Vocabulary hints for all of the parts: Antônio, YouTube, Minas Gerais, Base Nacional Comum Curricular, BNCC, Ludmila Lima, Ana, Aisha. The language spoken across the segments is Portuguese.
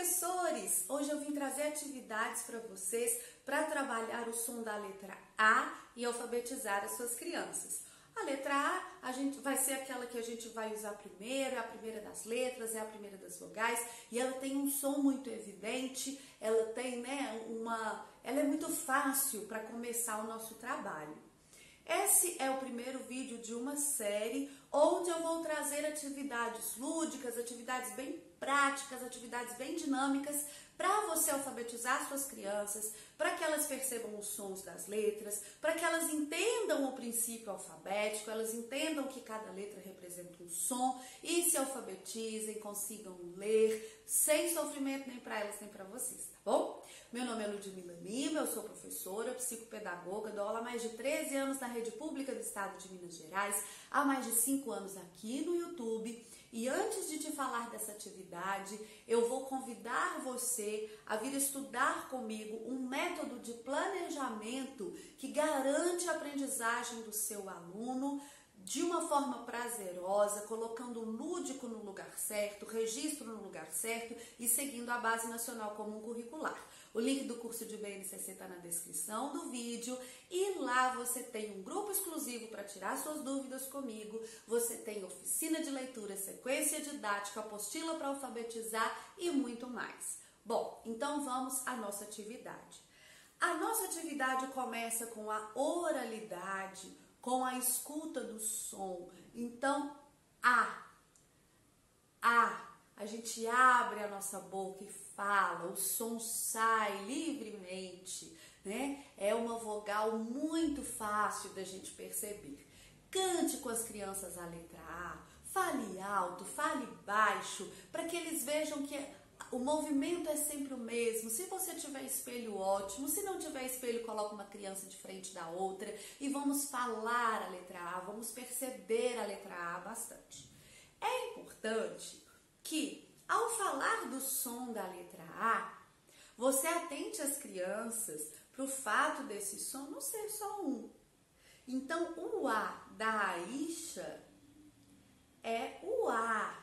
professores! Hoje eu vim trazer atividades para vocês para trabalhar o som da letra A e alfabetizar as suas crianças. A letra A vai ser aquela que a gente vai usar primeiro, é a primeira das letras, é a primeira das vogais e ela tem um som muito evidente, ela tem, ela é muito fácil para começar o nosso trabalho. Esse é o primeiro vídeo de uma série onde eu vou trazer atividades lúdicas, atividades bem práticas, atividades bem dinâmicas para você alfabetizar suas crianças, para que elas percebam os sons das letras, para que elas entendam o princípio alfabético, elas entendam que cada letra representa um som e se alfabetizem, consigam ler sem sofrimento nem para elas nem para vocês, tá bom? Meu nome é Ludmila Lima, eu sou professora, psicopedagoga, dou aula há mais de 13 anos na rede pública do estado de Minas Gerais, há mais de 5 anos aqui no YouTube. E antes de te falar dessa atividade, eu vou convidar você a vir estudar comigo um método de planejamento que garante a aprendizagem do seu aluno de uma forma prazerosa, colocando o lúdico no lugar certo, registro no lugar certo e seguindo a Base Nacional Comum Curricular. O link do curso de BNCC está na descrição do vídeo e lá você tem um grupo exclusivo para tirar suas dúvidas comigo, você tem oficina de leitura, sequência didática, apostila para alfabetizar e muito mais. Bom, então vamos à nossa atividade. A nossa atividade começa com a oralidade, com a escuta do som. Então, a gente abre a nossa boca e fala, o som sai livremente, né? É uma vogal muito fácil da gente perceber. Cante com as crianças a letra A, fale alto, fale baixo, para que eles vejam que o movimento é sempre o mesmo. Se você tiver espelho, ótimo. Se não tiver espelho, coloca uma criança de frente da outra e vamos falar a letra A, vamos perceber a letra A bastante. É importante que, ao falar do som da letra A, você atente as crianças para o fato desse som não ser só um. Então, o A da Aisha é o A.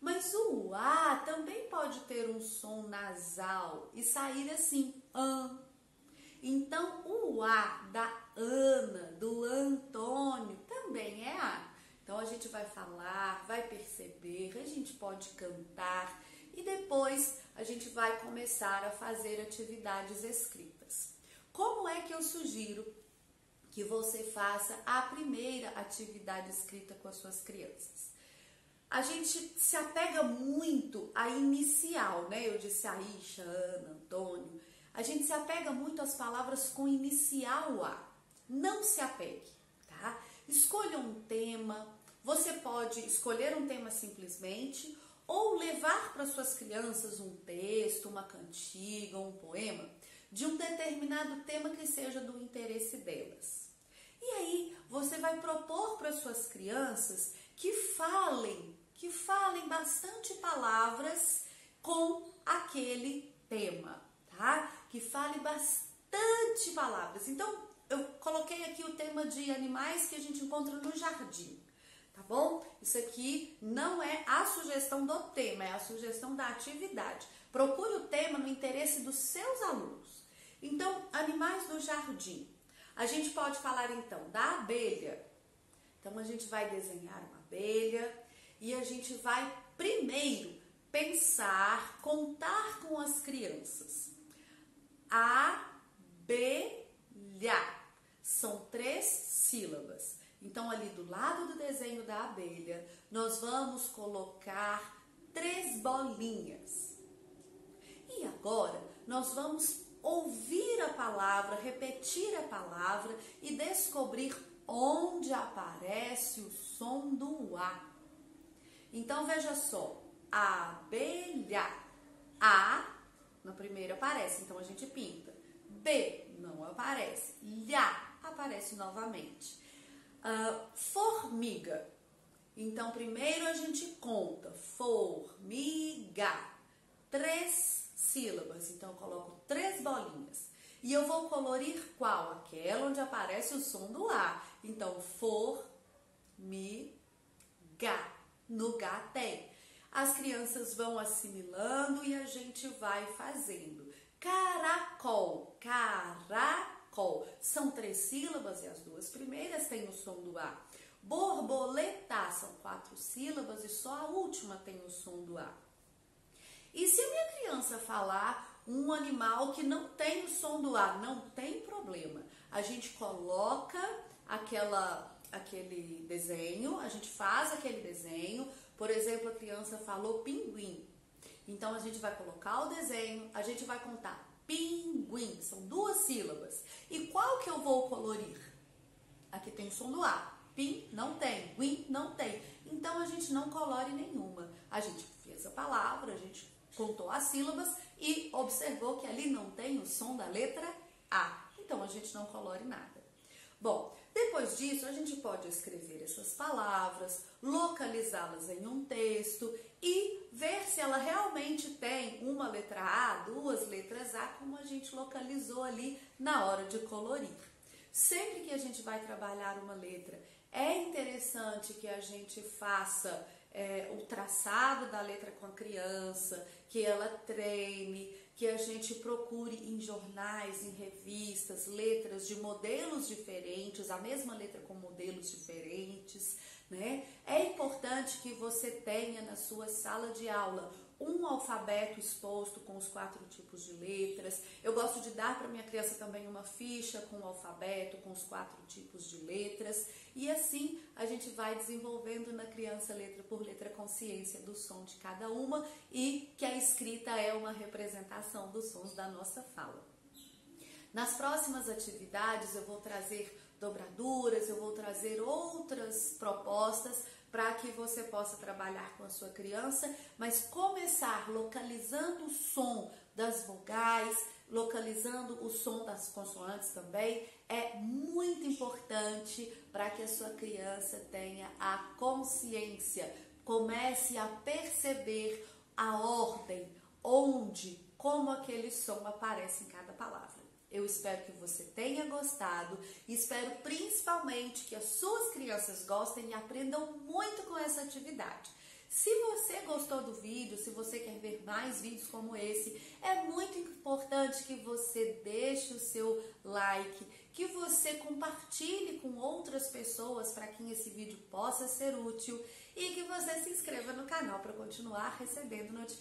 Mas o A também pode ter um som nasal e sair assim, an. Então, o A da Ana, do Antônio, também é A. Então, a gente vai falar, vai perceber, a gente pode cantar e depois a gente vai começar a fazer atividades escritas. Como é que eu sugiro que você faça a primeira atividade escrita com as suas crianças? A gente se apega muito à inicial, né? Eu disse Aisha, Ana, Antônio. A gente se apega muito às palavras com inicial A. Não se apegue, tá? Escolha um tema. Você pode escolher um tema simplesmente ou levar para suas crianças um texto, uma cantiga, um poema de um determinado tema que seja do interesse delas. E aí, você vai propor para suas crianças que falem bastante palavras com aquele tema, tá? Que fale bastante palavras. Então, eu coloquei aqui o tema de animais que a gente encontra no jardim, tá bom? Isso aqui não é a sugestão do tema, é a sugestão da atividade. Procure o tema no interesse dos seus alunos. Então, animais do jardim. A gente pode falar, então, da abelha. Então, a gente vai desenhar uma abelha. E a gente vai primeiro pensar, contar com as crianças. Abelha. São 3 sílabas. Então, ali do lado do desenho da abelha, nós vamos colocar 3 bolinhas. E agora, nós vamos ouvir a palavra, repetir a palavra e descobrir onde aparece o som do A. Então, veja só, abelha, A, na primeira aparece, então a gente pinta, B, não aparece, lha, aparece novamente, formiga, então primeiro a gente conta, formiga, 3 sílabas, então eu coloco 3 bolinhas, e eu vou colorir qual? Aquela onde aparece o som do A, então formiga. No H tem. as crianças vão assimilando e a gente vai fazendo. Caracol, caracol. São 3 sílabas e as 2 primeiras têm o som do A. Borboleta, são 4 sílabas e só a última tem o som do A. E se a minha criança falar um animal que não tem o som do A, não tem problema. A gente coloca aquele desenho, a gente faz aquele desenho. Por exemplo, a criança falou pinguim. Então, a gente vai colocar o desenho, a gente vai contar pinguim. São 2 sílabas. E qual que eu vou colorir? Aqui tem o som do A. Pim não tem, guim não tem. Então, a gente não colore nenhuma. A gente fez a palavra, a gente contou as sílabas e observou que ali não tem o som da letra A. Então, a gente não colore nada. Bom, depois disso, a gente pode escrever essas palavras, localizá-las em um texto e ver se ela realmente tem uma letra A, 2 letras A, como a gente localizou ali na hora de colorir. Sempre que a gente vai trabalhar uma letra, é interessante que a gente faça o traçado da letra com a criança, que ela treine, que a gente procure em jornais, em revistas, letras de modelos diferentes, a mesma letra com modelos diferentes, né? É importante que você tenha na sua sala de aula um alfabeto exposto com os 4 tipos de letras. Eu gosto de dar para minha criança também uma ficha com o alfabeto, com os 4 tipos de letras. E assim a gente vai desenvolvendo na criança, letra por letra, a consciência do som de cada uma e que a escrita é uma representação dos sons da nossa fala. Nas próximas atividades eu vou trazer dobraduras, eu vou trazer outras propostas para que você possa trabalhar com a sua criança, mas começar localizando o som das vogais, localizando o som das consoantes também, é muito importante para que a sua criança tenha a consciência, comece a perceber a ordem, onde, como aquele som aparece em cada palavra. Eu espero que você tenha gostado e espero principalmente que as suas crianças gostem e aprendam muito com essa atividade. Se você gostou do vídeo, se você quer ver mais vídeos como esse, é muito importante que você deixe o seu like, que você compartilhe com outras pessoas para que esse vídeo possa ser útil e que você se inscreva no canal para continuar recebendo notificações.